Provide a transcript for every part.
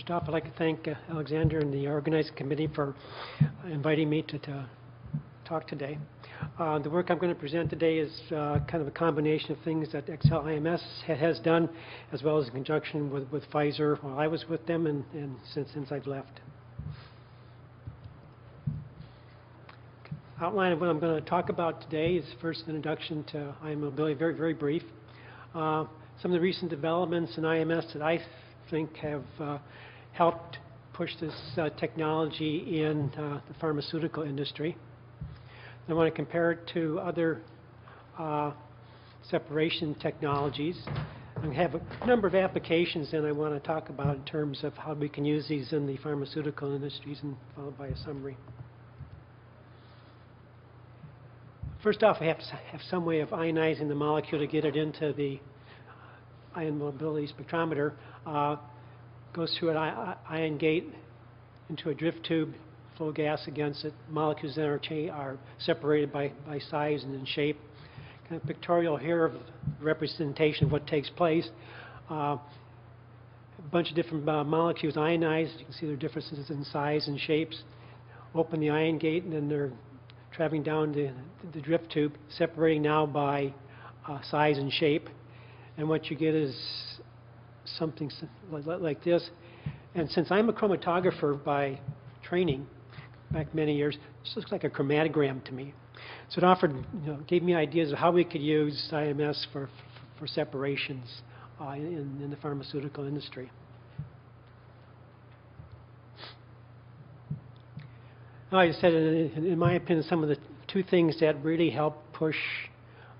First off, I'd like to thank Alexander and the organizing committee for inviting me to talk today. The work I'm going to present today is kind of a combination of things that Excellims has done, as well as in conjunction with Pfizer while I was with them and since I've left. Outline of what I'm going to talk about today is first an introduction to IMS, very, very brief. Some of the recent developments in IMS that I think have helped push this technology in the pharmaceutical industry. I want to compare it to other separation technologies. I have a number of applications that I want to talk about in terms of how we can use these in the pharmaceutical industries, and followed by a summary. First off, we have to have some way of ionizing the molecule to get it into the ion mobility spectrometer. Goes through an ion gate into a drift tube, flow gas against it. Molecules then are separated by size and in shape. Kind of pictorial here of representation of what takes place. A bunch of different molecules ionized. You can see their differences in size and shapes. Open the ion gate, and then they're traveling down the drift tube, separating now by size and shape. And what you get is something like this. And since I'm a chromatographer by training, back many years, this looks like a chromatogram to me. So it offered, gave me ideas of how we could use IMS for separations in the pharmaceutical industry. I said, in my opinion, some of the two things that really help push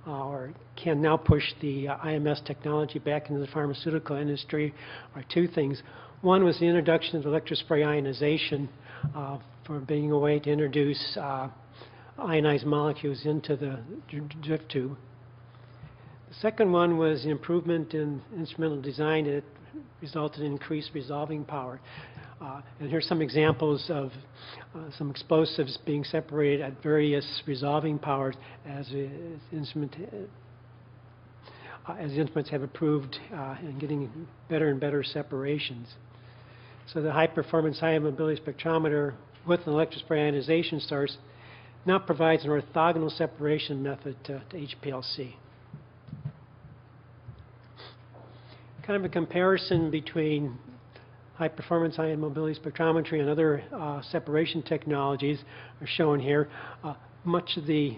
or can now push the IMS technology back into the pharmaceutical industry are two things. One was the introduction of electrospray ionization for being a way to introduce ionized molecules into the drift tube. The second one was the improvement in instrumental design that resulted in increased resolving power. And here's some examples of some explosives being separated at various resolving powers as instruments have improved in getting better and better separations. So the high-performance, high-mobility spectrometer with an electrospray ionization source now provides an orthogonal separation method to HPLC. Kind of a comparison between high-performance ion mobility spectrometry and other separation technologies are shown here. Much of the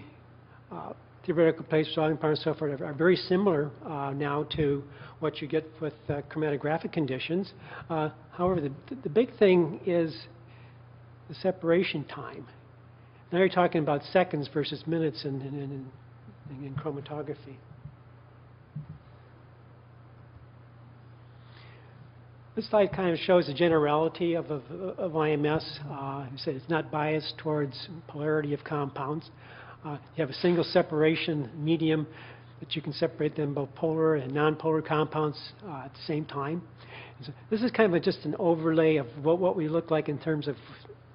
theoretical place resolving power and so forth are very similar now to what you get with chromatographic conditions. However, the big thing is the separation time. Now you're talking about seconds versus minutes in chromatography. This slide kind of shows the generality of IMS. I said it's not biased towards polarity of compounds. You have a single separation medium, but you can separate them both polar and nonpolar compounds at the same time. So this is kind of just an overlay of what we look like in terms of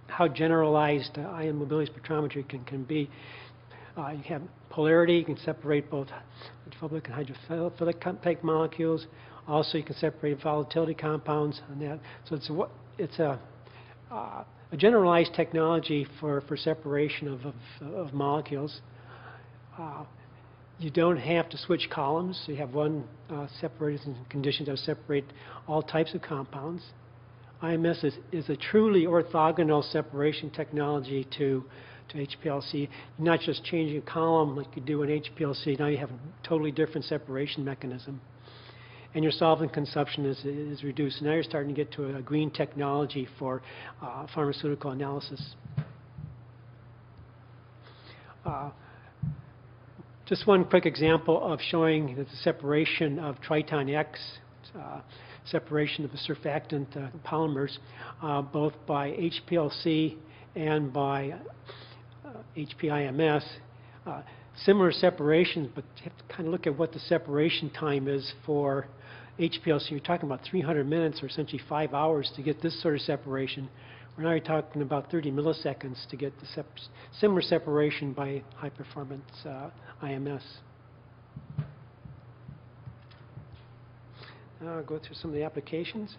how generalized ion mobility spectrometry can be. You have polarity, you can separate both hydrophilic and hydrophilic molecules. Also, you can separate volatility compounds on that. So it's a generalized technology for separation of molecules. You don't have to switch columns. So you have one separation condition that will separate all types of compounds. IMS is a truly orthogonal separation technology to HPLC. You're not just changing a column like you do in HPLC. Now you have a totally different separation mechanism. And your solvent consumption is reduced. Now you're starting to get to a green technology for pharmaceutical analysis. Just one quick example of showing that the separation of Triton X, separation of the surfactant polymers, both by HPLC and by HP-IMS. Similar separations, but you have to kind of look at what the separation time is for HPLC. You're talking about 300 minutes or essentially 5 hours to get this sort of separation. We're now talking about 30 milliseconds to get the similar separation by high-performance IMS. go through some of the applications.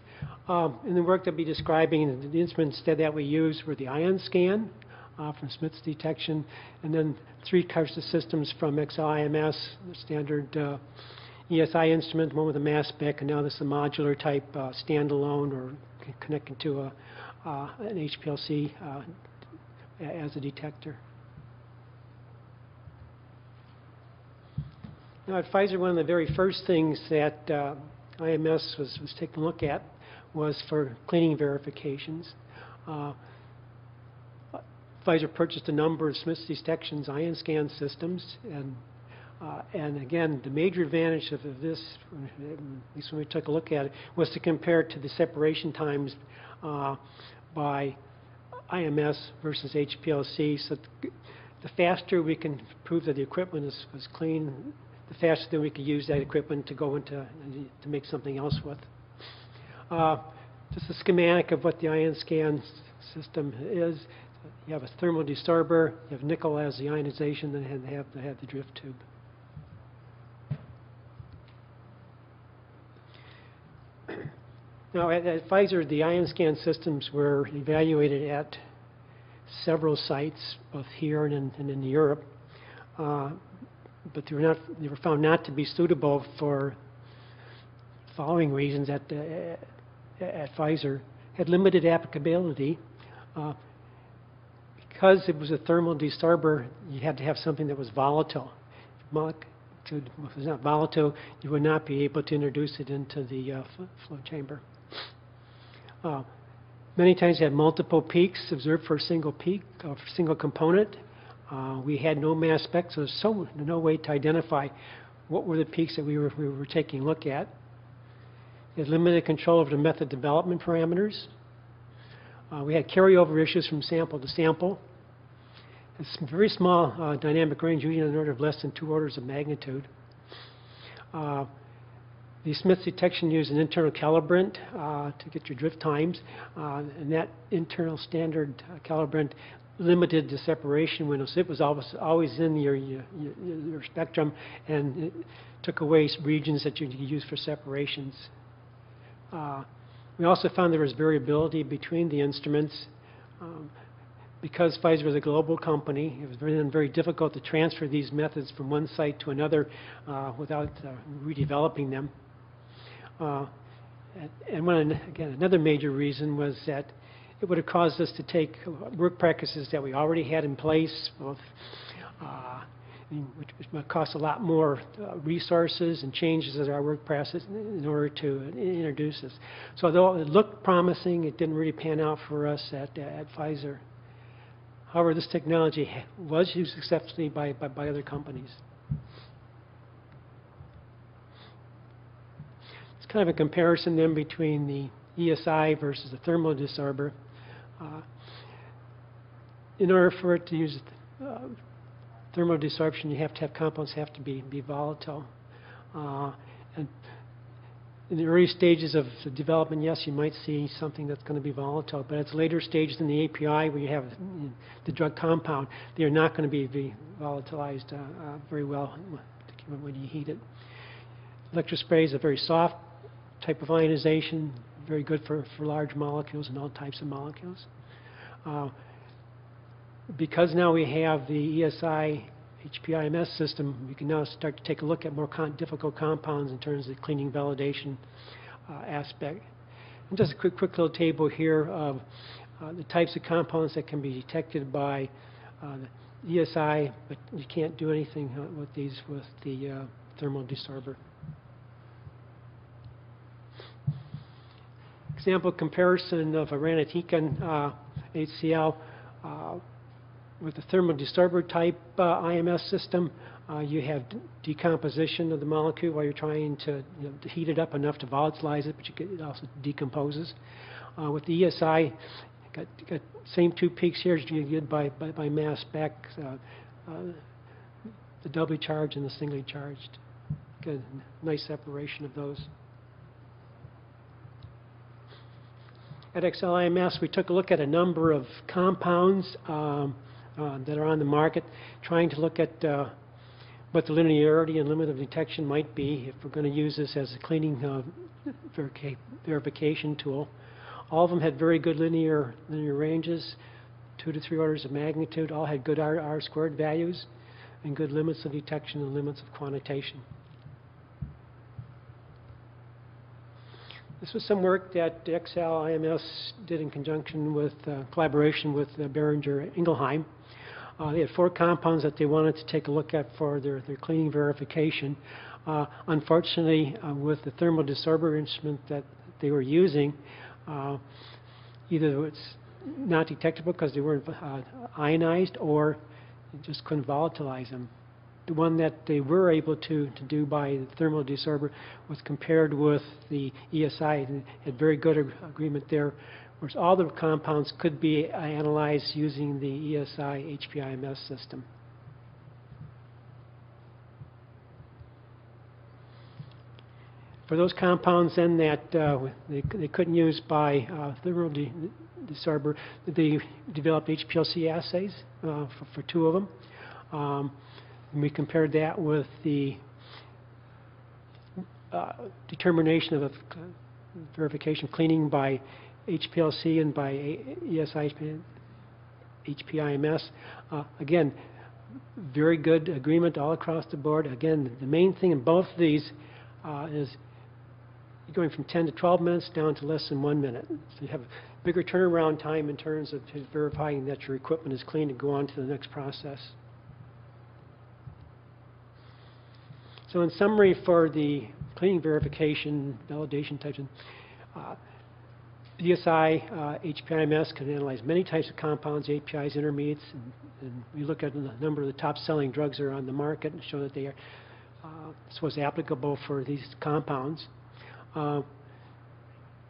In the work that I'll be describing, the instruments that we use were the IONSCAN from Smiths Detection, and then three types of systems from Excellims, the standard ESI instrument, one with a mass spec, and now this is a modular type standalone or connecting to an HPLC as a detector. Now at Pfizer, one of the very first things that IMS was taking a look at was for cleaning verifications. Pfizer purchased a number of Smiths Detection's IONSCAN systems, and again, the major advantage of this, at least when we took a look at it, was to compare it to the separation times by IMS versus HPLC. So the faster we can prove that the equipment was clean, the faster that we could use that equipment to go into to make something else with. Just a schematic of what the IONSCAN system is. You have a thermal disturber, you have nickel as the ionization, and have the drift tube. Now at Pfizer, the IONSCAN systems were evaluated at several sites, both here and in Europe. But they were found not to be suitable for the following reasons at Pfizer. Had limited applicability. Because it was a thermal disturber, you had to have something that was volatile. If it was not volatile, you would not be able to introduce it into the flow chamber. Many times you had multiple peaks observed for a single peak, or for a single component. We had no mass spec, so there's no way to identify what were the peaks that we were taking a look at. It limited control over the method development parameters. We had carryover issues from sample to sample. It's a very small dynamic range, usually on the order of less than 2 orders of magnitude. The Smiths Detection used an internal calibrant to get your drift times, and that internal standard calibrant limited the separation windows. It was always in your spectrum, and it took away regions that you use for separations. We also found there was variability between the instruments. Because Pfizer was a global company, it was very difficult to transfer these methods from one site to another without redeveloping them. And another major reason was that it would have caused us to take work practices that we already had in place, both, which might cost a lot more resources and changes in our work process in order to introduce this. So although it looked promising, it didn't really pan out for us at Pfizer. However, this technology was used successfully by other companies. It's kind of a comparison then between the ESI versus the thermal disturber. In order for it to use thermal disruption, you have to have compounds have to be volatile. And in the early stages of the development, yes, you might see something that's going to be volatile, but at later stages in the API, where you have the drug compound, they are not going to be volatilized very well when you heat it. Electrospray is a very soft type of ionization, very good for large molecules and all types of molecules. Because now we have the ESI HP-IMS system, we can now start to take a look at more difficult compounds in terms of the cleaning validation aspect. And just a quick little table here of the types of compounds that can be detected by the ESI, but you can't do anything with these with the thermal disturber. Example comparison of a irinotecan HCl with the thermal disturber type IMS system. You have decomposition of the molecule while you're trying to heat it up enough to volatilize it, but it also decomposes. With the ESI, got same 2 peaks here as you get by mass spec, the doubly charged and the singly charged. Good, nice separation of those. At Excellims, we took a look at a number of compounds that are on the market, trying to look at But the linearity and limit of detection might be, if we're going to use this as a cleaning verification tool, all of them had very good linear ranges, 2 to 3 orders of magnitude, all had good R squared values, and good limits of detection and limits of quantitation. This was some work that Excellims did in conjunction with collaboration with Boehringer Ingelheim. They had 4 compounds that they wanted to take a look at for their cleaning verification. Unfortunately, with the thermal desorber instrument that they were using, either it's not detectable because they weren't ionized, or you just couldn't volatilize them. The one that they were able to do by the thermal desorber was compared with the ESI, and had very good agreement there, whereas all the compounds could be analyzed using the ESI HP-IMS system. For those compounds then that they couldn't use by thermal desorber, they developed HPLC assays for 2 of them. And we compared that with the determination of verification cleaning by HPLC and by ESI HPIMS. Again, very good agreement all across the board. Again, the main thing in both of these is going from 10 to 12 minutes down to less than 1 minute. So you have a bigger turnaround time in terms of verifying that your equipment is clean to go on to the next process. So in summary, for the cleaning verification, validation types, ESI, HPIMS can analyze many types of compounds, APIs, intermediates, and we look at the number of the top-selling drugs that are on the market and show that they are supposed applicable for these compounds.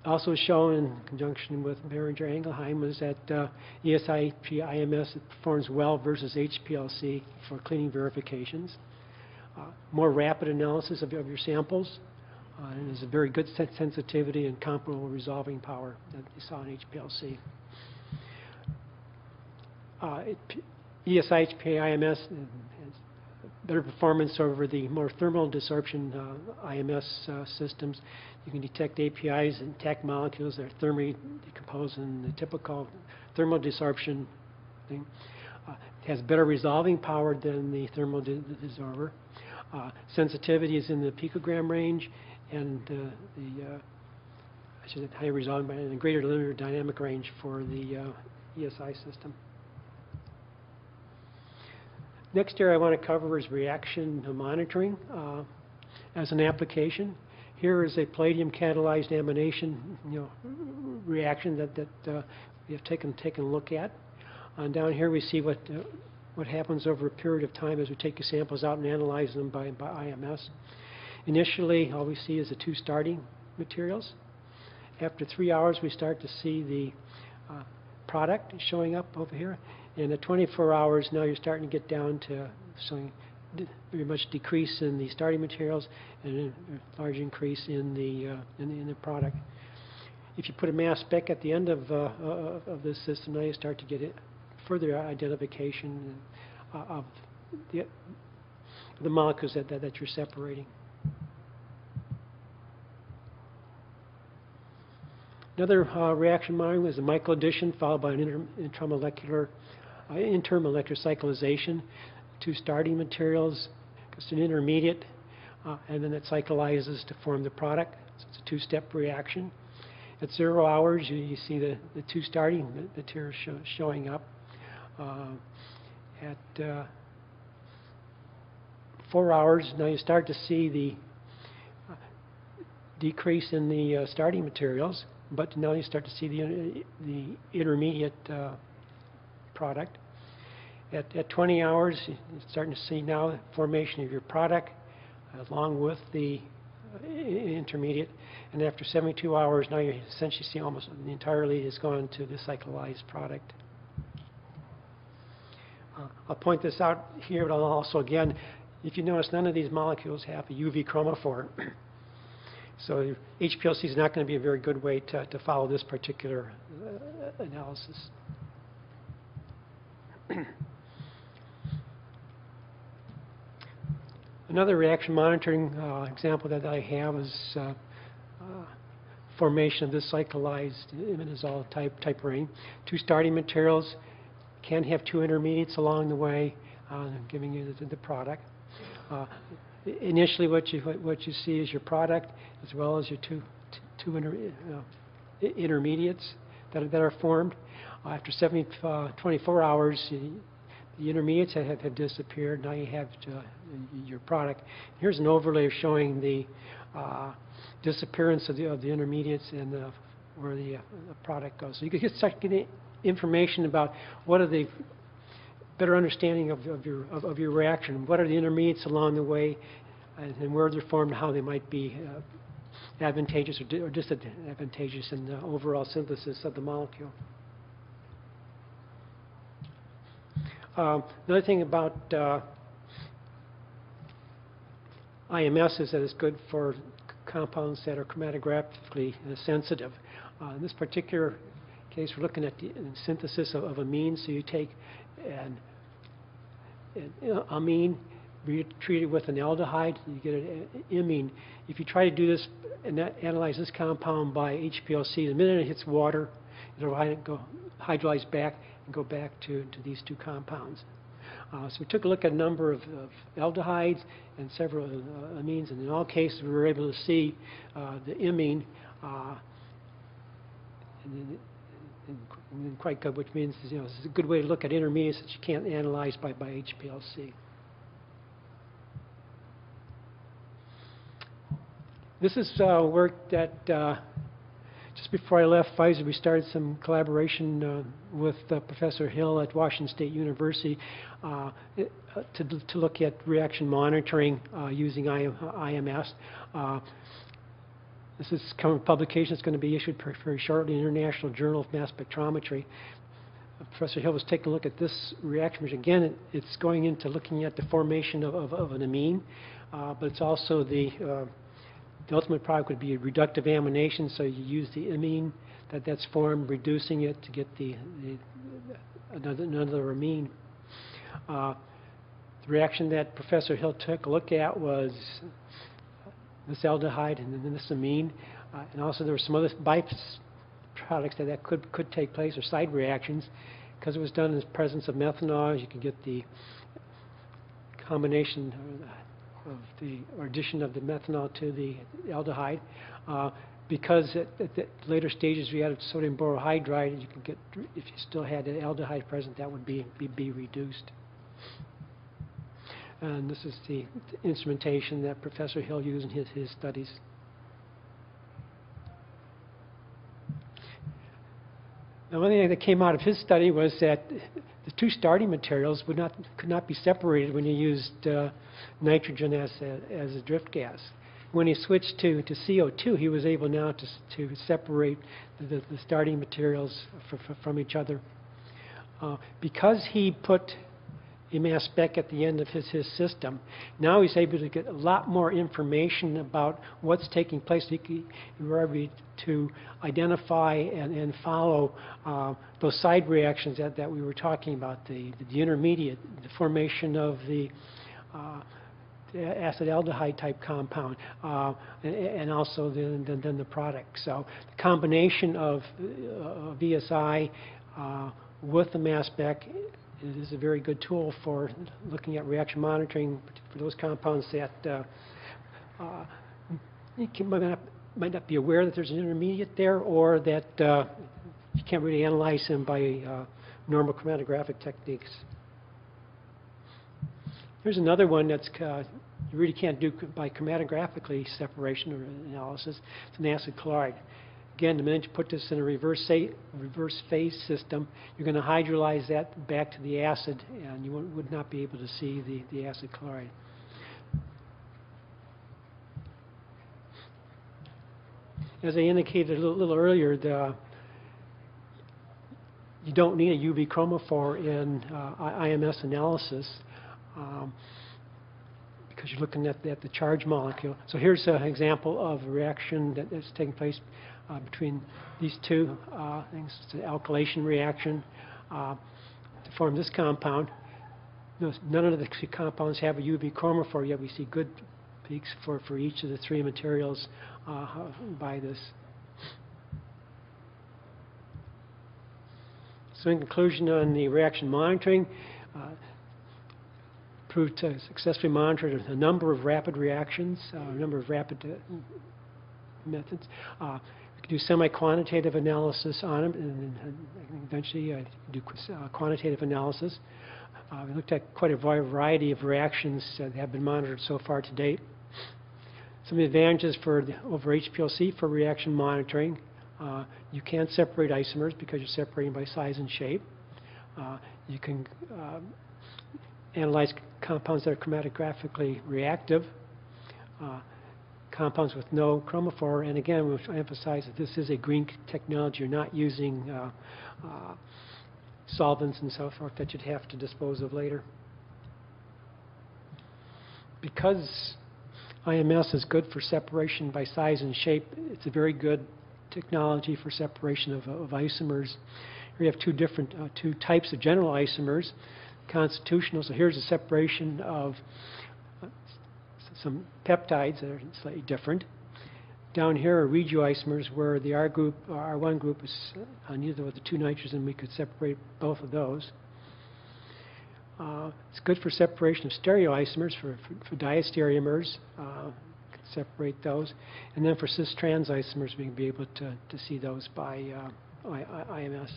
Also shown in conjunction with Boehringer Ingelheim is that ESI, HPIMS performs well versus HPLC for cleaning verifications. More rapid analysis of your samples, and there's a very good sensitivity and comparable resolving power that they saw in HPLC. ESI HPIMS has better performance over the more thermal desorption IMS systems. You can detect APIs and intact molecules that are thermally decomposed in the typical thermal desorption thing. It has better resolving power than the thermal desorber. Sensitivity is in the picogram range, and I should have high resolving but in a greater linear dynamic range for the ESI system. Next area I want to cover is reaction monitoring as an application. Here is a palladium-catalyzed amination reaction that we have taken a look at. And down here we see what happens over a period of time as we take the samples out and analyze them by IMS. Initially, all we see is the 2 starting materials. After 3 hours, we start to see the product showing up over here. And at 24 hours, now you're starting to get down to some very much decrease in the starting materials and a large increase in the product. If you put a mass spec at the end of this system, now you start to get it. Further identification of the molecules that you're separating. Another reaction monitoring is a microaddition followed by an intermolecular cyclization, 2 starting materials, just an intermediate, and then it cyclizes to form the product. So it's a 2-step reaction. At 0 hours, you see the 2 starting materials showing up. At 4 hours, now you start to see the decrease in the starting materials, but now you start to see the intermediate product. At 20 hours, you're starting to see now the formation of your product along with the intermediate, and after 72 hours, now you essentially see almost entirely has gone to the cyclized product. I'll point this out here, but I'll also, again, if you notice, none of these molecules have a UV chromophore. So HPLC is not going to be a very good way to follow this particular analysis. Another reaction monitoring example that I have is formation of this cyclized imidazole type ring. Two starting materials can have two intermediates along the way, giving you the product. Initially, what you see is your product as well as your two intermediates that are formed. After 24 hours, the intermediates have disappeared. Now you have your product. Here's an overlay showing the disappearance of the intermediates and where the product goes. So you can start getting information about what are the better understanding of your reaction. What are the intermediates along the way, and where they're formed, and how they might be advantageous or disadvantageous in the overall synthesis of the molecule. Another thing about IMS is that it's good for compounds that are chromatographically sensitive. In this particular case, we're looking at the synthesis of amine. So you take an amine, treat it with an aldehyde, you get an imine. If you try to do this and analyze this compound by HPLC, the minute it hits water, it'll hydrolyze back and go back to these two compounds. So we took a look at a number of aldehydes and several amines, and in all cases we were able to see the imine and quite good, which means, you know, this is a good way to look at intermediates that you can't analyze by HPLC. This is work that just before I left Pfizer, we started some collaboration with Professor Hill at Washington State University to look at reaction monitoring using IMS. This is a publication that's going to be issued very shortly in the International Journal of Mass Spectrometry. Professor Hill was taking a look at this reaction, which again, it's going into looking at the formation of an amine, but it's also the ultimate product would be a reductive amination, so you use the imine that's formed, reducing it to get another amine. The reaction that Professor Hill took a look at was this aldehyde and then this amine, and also there were some other byproducts that could take place, or side reactions. Because it was done in the presence of methanol, you could get the combination of the addition of the methanol to the aldehyde. Because at the later stages we added sodium borohydride, you could get, if you still had an aldehyde present, that would be reduced. And this is the instrumentation that Professor Hill used in his studies. Now, one thing that came out of his study was that the two starting materials could not be separated when you used nitrogen as a drift gas. When he switched to CO2, he was able now to separate the starting materials from each other. Because he put a mass spec at the end of his system, now he's able to get a lot more information about what's taking place. We're able to identify and follow those side reactions that we were talking about, the intermediate, the formation of the acetaldehyde type compound, and also then the product. So the combination of ESI with the mass spec is a very good tool for looking at reaction monitoring for those compounds that might not be aware that there's an intermediate there, or that you can't really analyze them by normal chromatographic techniques. Here's another one that's you really can't do by chromatographically separation or analysis. It's an acid chloride. Again, the minute you put this in a reverse phase system, you're going to hydrolyze that back to the acid, and you would not be able to see the acid chloride. As I indicated a little earlier, you don't need a UV chromophore in IMS analysis, because you're looking at the charge molecule. So here's an example of a reaction that's taking place between these two things. It's an alkylation reaction to form this compound. None of the compounds have a UV chromophore, yet we see good peaks for each of the three materials by this. So in conclusion on the reaction monitoring, proved to successfully monitor a number of rapid reactions, a number of rapid methods. We can do semi-quantitative analysis on them, and then eventually do quantitative analysis. We looked at quite a variety of reactions that have been monitored so far to date. Some advantages for over HPLC for reaction monitoring. You can't separate isomers because you're separating by size and shape. You can analyze compounds that are chromatographically reactive, compounds with no chromophore. And again, we emphasize that this is a green technology. You're not using solvents and so forth that you'd have to dispose of later. Because IMS is good for separation by size and shape, it's a very good technology for separation of isomers. Here we have two types of general isomers, constitutional. So here's a separation of some peptides that are slightly different. Down here are regioisomers, where the R group, R1 group, is on either of the two nitrogen. We could separate both of those. It's good for separation of stereoisomers, for diastereomers. Could separate those, and then for cis-trans isomers, we can be able to see those by IMS.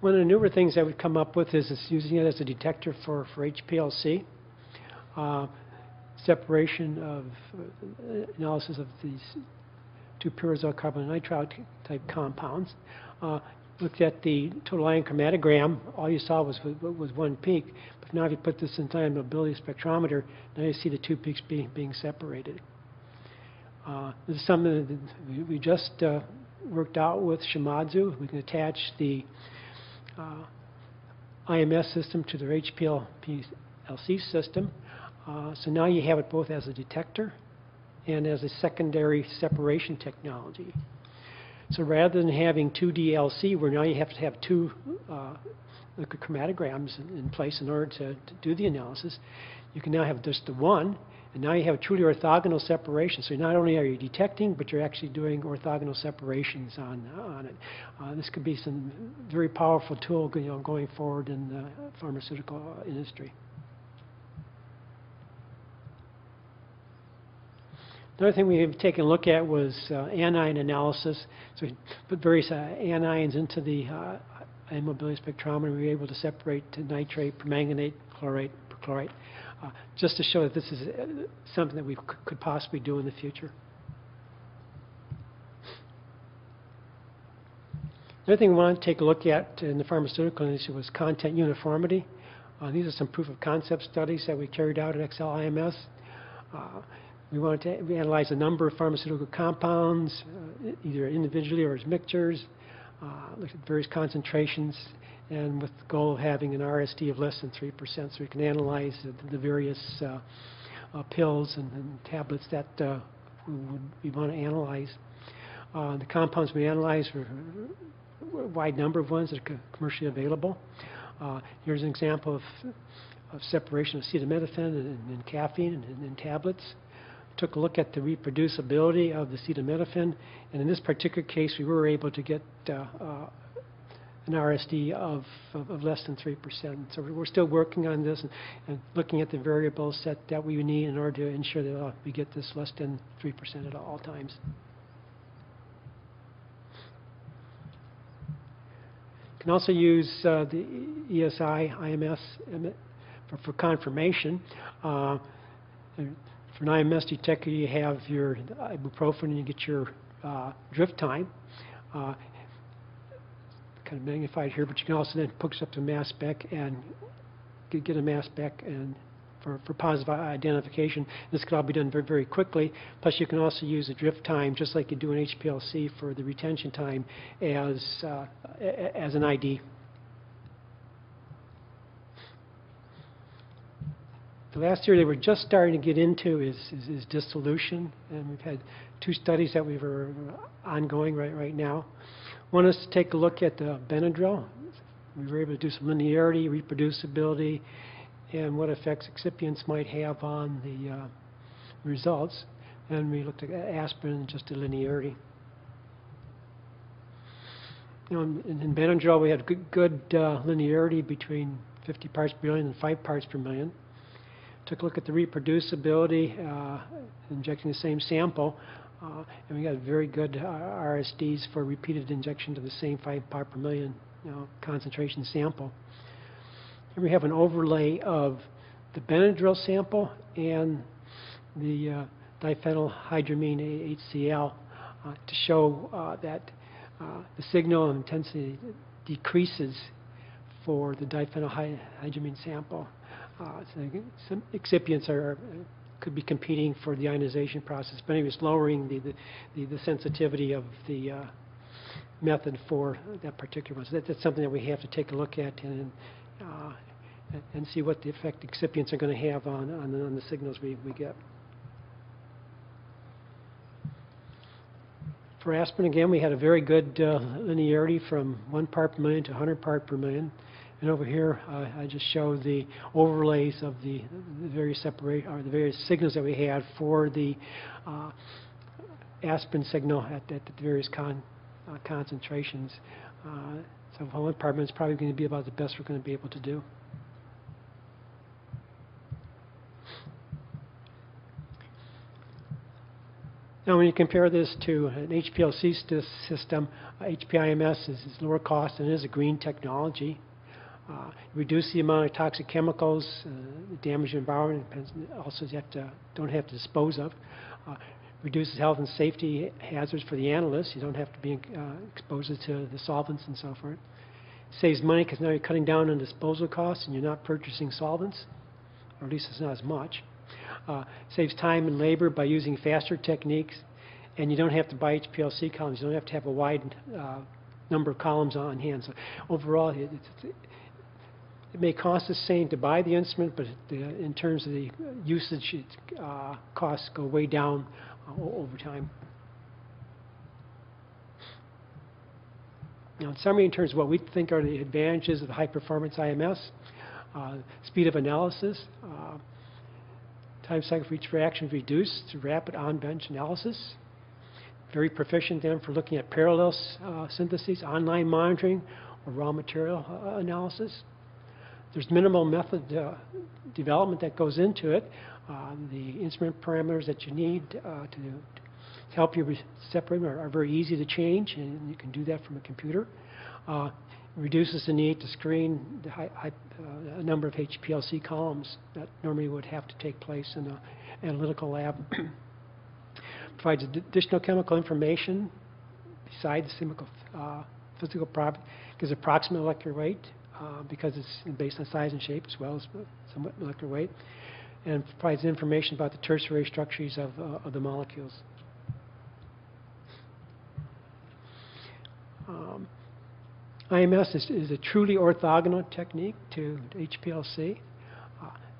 One of the newer things I would come up with is using it as a detector for HPLC. Separation of analysis of these two pyrazole carbonitrile type compounds. Looked at the total ion chromatogram. All you saw was one peak. But now if you put this in time mobility spectrometer, now you see the two peaks being separated. This is something that we just worked out with Shimadzu. We can attach the IMS system to their HPLC system. So now you have it both as a detector and as a secondary separation technology. So rather than having 2 DLC, where now you have to have two liquid chromatograms in place in order to do the analysis, you can now have just the one, and now you have a truly orthogonal separation. So not only are you detecting, but you're actually doing orthogonal separations on it. This could be some very powerful tool, you know, going forward in the pharmaceutical industry. Another thing we have taken a look at was anion analysis. So we put various anions into the immobility spectrometer. We were able to separate nitrate, permanganate, chlorate, perchlorate, just to show that this is something that we could possibly do in the future. Another thing we wanted to take a look at in the pharmaceutical industry was content uniformity. These are some proof of concept studies that we carried out at Excellims. We wanted to analyze a number of pharmaceutical compounds, either individually or as mixtures, looked at various concentrations, and with the goal of having an RSD of less than 3%, so we can analyze the various pills and tablets that we want to analyze. The compounds we analyzed were a wide number of ones that are commercially available. Here's an example of separation of acetaminophen and caffeine in tablets. Took a look at the reproducibility of the acetaminophen, and in this particular case, we were able to get an RSD of less than 3%. So we're still working on this and looking at the variable set that we need in order to ensure that we get this less than 3% at all times. You can also use the ESI, IMS for confirmation. For an IMS detector, you have your ibuprofen and you get your drift time, kind of magnified here, but you can also then push up to mass spec and get a mass spec and for positive identification. This could all be done very, very quickly. Plus, you can also use the drift time, just like you do in HPLC for the retention time, as an ID. The last area they were just starting to get into is dissolution, and we've had two studies that we were ongoing right now. One is to take a look at the Benadryl. We were able to do some linearity, reproducibility, and what effects excipients might have on the results. And we looked at aspirin, just the linearity. You know, in Benadryl, we had good linearity between 50 parts per billion and 5 parts per million. Took a look at the reproducibility, injecting the same sample, and we got very good RSDs for repeated injection to the same 5 part per million concentration sample. Here we have an overlay of the Benadryl sample and the diphenylhydramine HCl to show that the signal intensity decreases for the diphenylhydramine sample. So some excipients could be competing for the ionization process, but it was lowering the sensitivity of the method for that particular one. So that's something that we have to take a look at and see what the effect excipients are going to have on the signals we get. For aspirin, again, we had a very good linearity from 1 part per million to 100 part per million. And over here, I just show the overlays of the various signals that we had for the aspirin signal at the various concentrations. So 1 part per million is probably going to be about the best we're going to be able to do. Now, when you compare this to an HPLC system, HP-IMS is lower cost and is a green technology. Reduce the amount of toxic chemicals, damage the environment, also don't have to dispose of. Reduces health and safety hazards for the analysts. You don't have to be exposed to the solvents and so forth. Saves money because now you're cutting down on disposal costs and you're not purchasing solvents, or at least it's not as much. Saves time and labor by using faster techniques, and you don't have to buy HPLC columns. You don't have to have a wide number of columns on hand. So overall, it may cost the same to buy the instrument, but in terms of the usage, its costs go way down over time. Now, in summary, in terms of what we think are the advantages of high-performance IMS, speed of analysis, time cycle for each reaction reduced through rapid on-bench analysis. Very proficient then for looking at parallel syntheses, online monitoring, or raw material analysis. There's minimal method development that goes into it. The instrument parameters that you need to help you separate them are very easy to change, and you can do that from a computer. Reduces the need to screen the a number of HPLC columns that normally would have to take place in an analytical lab. Provides additional chemical information besides chemical, physical property, gives approximate molecular weight because it's based on size and shape as well as somewhat molecular weight, and provides information about the tertiary structures of the molecules. IMS is a truly orthogonal technique to HPLC.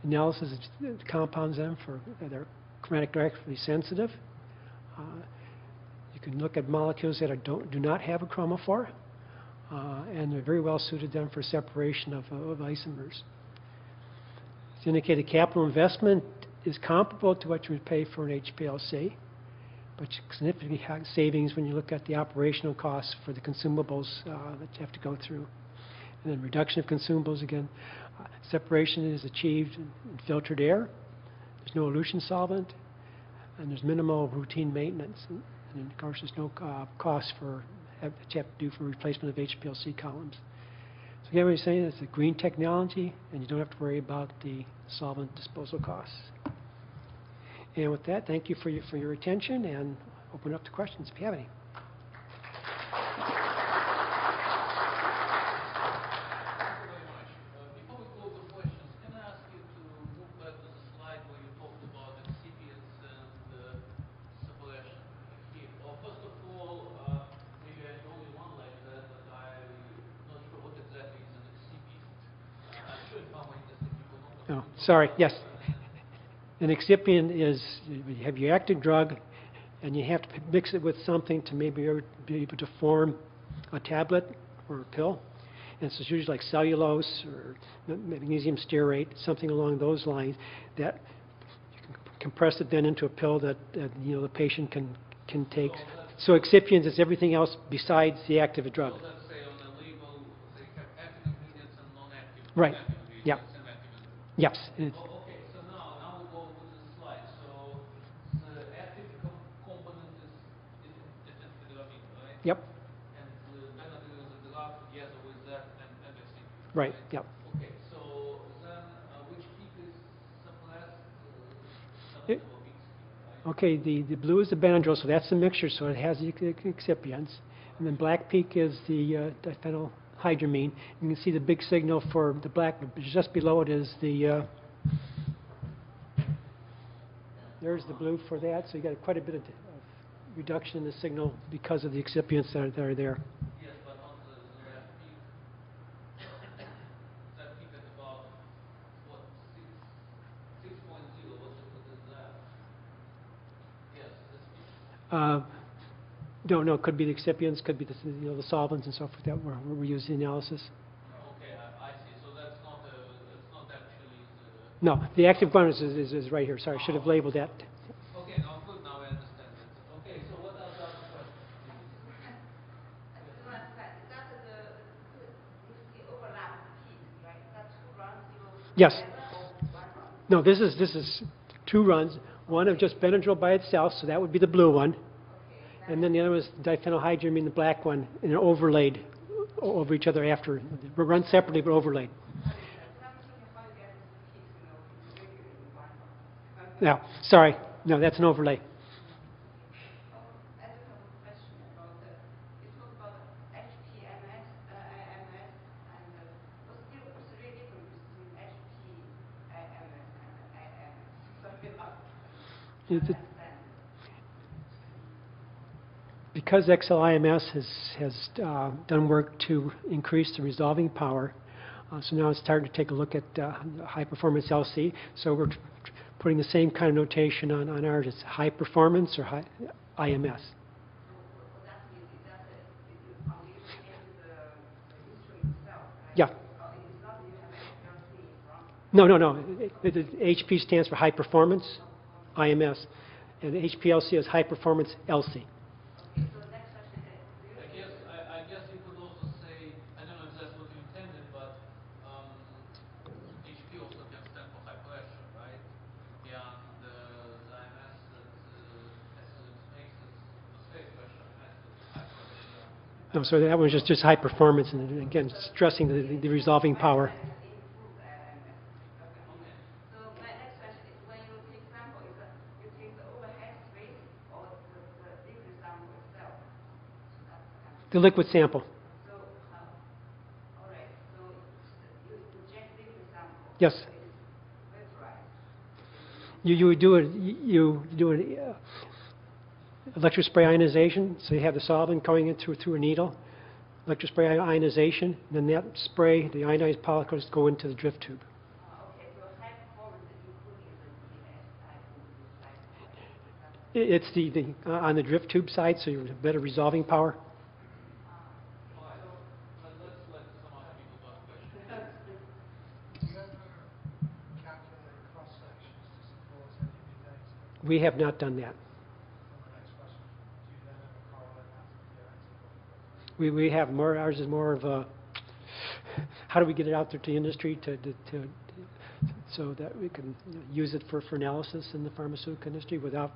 Analysis of compounds them for they're chromatically sensitive. You can look at molecules that do not have a chromophore, and they're very well suited then for separation of isomers. As indicated, capital investment is comparable to what you would pay for an HPLC, but significant savings when you look at the operational costs for the consumables that you have to go through. And then reduction of consumables again. Separation is achieved in filtered air. There's no elution solvent, and there's minimal routine maintenance. And of course, there's no cost that you have to do for replacement of HPLC columns. So again, what you're saying is it's a green technology, and you don't have to worry about the solvent disposal costs. And with that, thank you for your attention, and open up to questions if you have any. Sorry, yes. An excipient is you have your active drug, and you have to mix it with something to maybe be able to form a tablet or a pill. And so it's usually like cellulose or magnesium stearate, something along those lines that you can compress it then into a pill that you know the patient can take. So excipients is everything else besides the active drug. So let's say on the label, they have active ingredients and non-active. Right. Yeah. Yes. Yep. And the benefit of the drug, yes, with that and vaccine. Right, yep. Okay, so then which peak is suppressed? Okay, the blue is the Benadryl, so that's the mixture, so it has the excipients. And then black peak is the diphenhydramine. You can see the big signal for the black, just below it is the, there's the blue for that, so you got quite a bit of reduction in the signal because of the excipients that are there. Yes, but on the that peak is about, what, 6.0, what's that? Yes, this peak. Don't know, could be the excipients, could be the, you know, the solvents and so forth that we're using in analysis. Okay, I see. So that's not actually the... No, the active component is right here. Sorry, I should have labeled that. Yes. No, this is two runs. One of just Benadryl by itself, so that would be the blue one, and then the other was diphenhydramine, the black one, and they're overlaid over each other after. We're run separately but overlaid. No, sorry, no, that's an overlay. Because Excellims has done work to increase the resolving power, so now it's time to take a look at high performance LC. So we're putting the same kind of notation on ours. It's high performance or high IMS. Yeah. No. HP stands for high performance. IMS, and HPLC is high performance LC. Okay, so the next question is, I guess you could also say, I don't know if that's what you intended, but HP also can stand for high pressure, right? Beyond the IMS that makes pressure, high pressure. No, so that was just high performance, and again, stressing the resolving power. The liquid sample. So, all right. So you inject liquid sample. Yes. So it's vaporized. You would do it. You do an electrospray ionization. So you have the solvent going in through a needle, electrospray ionization, and then that spray, the ionized particles go into the drift tube. Okay. So high performance is including the ESI. It's the on the drift tube side, so you have better resolving power. We have not done that. We have more. Ours is more of a how do we get it out there to the industry to so that we can use it for analysis in the pharmaceutical industry without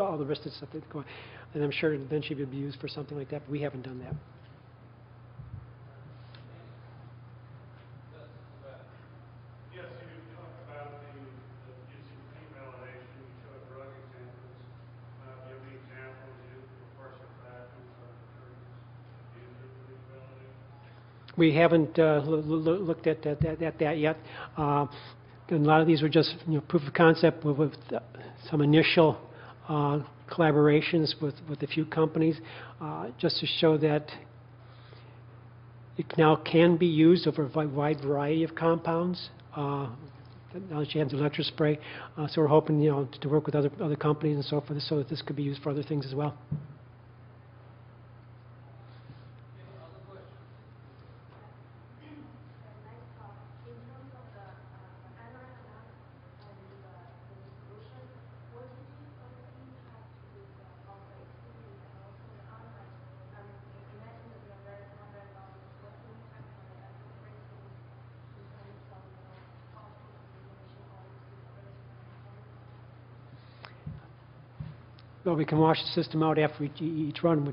all the rest of the stuff that's going on. And I'm sure eventually it would be used for something like that, but we haven't done that. We haven't looked at that yet. And a lot of these were just proof of concept with some initial collaborations with a few companies, just to show that it now can be used over a wide variety of compounds. now she has electric spray. So we're hoping, you know, to work with other companies and so forth, so that this could be used for other things as well. Well, we can wash the system out after each run,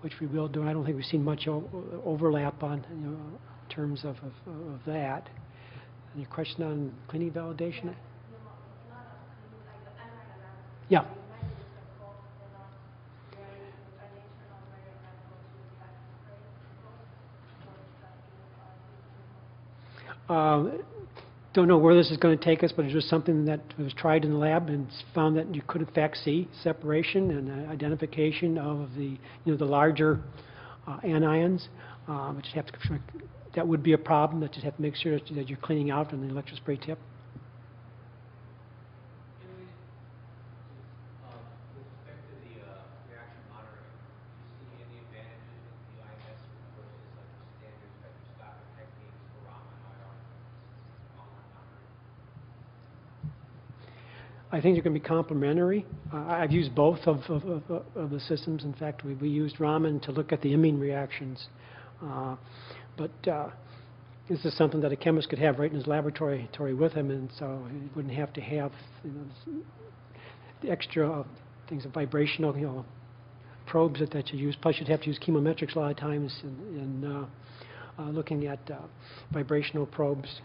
which we will do. I don't think we've seen much overlap on, you know, in terms of that. Any question on cleaning validation? Yeah. Don't know where this is going to take us, but it's just something that was tried in the lab and found that you could in fact see separation and identification of the, you know, the larger anions, which have to, that would be a problem. That you have to make sure that you're cleaning out on the electric spray tip. I think they're going to be complementary. I've used both of the systems. In fact, we used Raman to look at the imine reactions. But this is something that a chemist could have right in his laboratory with him, and so he wouldn't have to have, you know, the extra things of vibrational, you know, probes that you use. Plus, you'd have to use chemometrics a lot of times in looking at vibrational probes.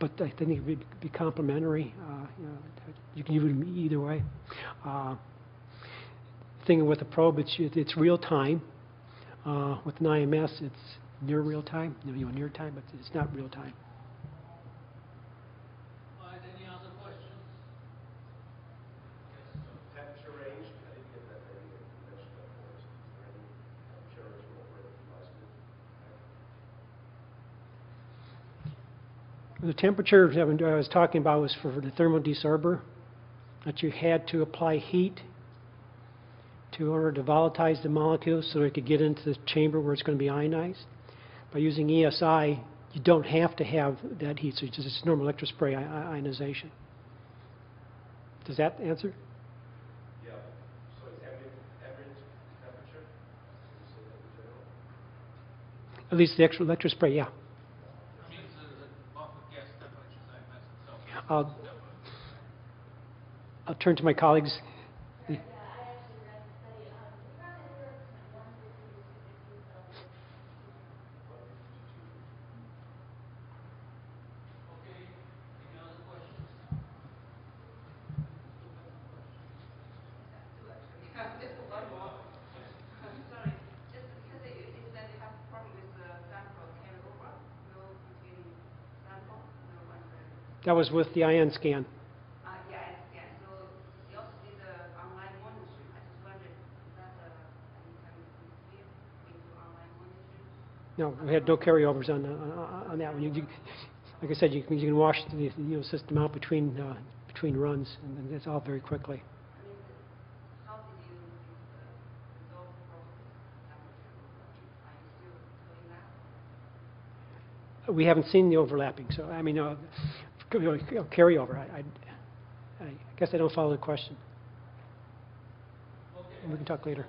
But I think it would be complementary. You know, you can use them either way. Thing with a probe, it's real time. With an IMS, it's near real time. You know, near time, but it's not real time. Any other questions? Temperature range. I didn't get that many information on this. Is there any temperature range over the The temperature I was talking about was for the thermal desorber, that you had to apply heat in order to volatilize the molecule so it could get into the chamber where it's going to be ionized. By using ESI, you don't have to have that heat, so it's just normal electric spray ionization. Does that answer? Yeah. So it's average temperature? At least the extra electric spray, yeah. I'll turn to my colleagues. Yeah, that was with the IONSCAN. Yeah. So they also did the online monitoring. I just wondered, is that anytime you can do online monitoring? No, we had no carryovers on that one. Like I said, you can wash the system out between runs, and it's all very quickly. How did you resolve the problem with temperature? Are you still doing that? We haven't seen the overlapping, so I mean. Carryover. I guess I don't follow the question. Okay. We can talk later.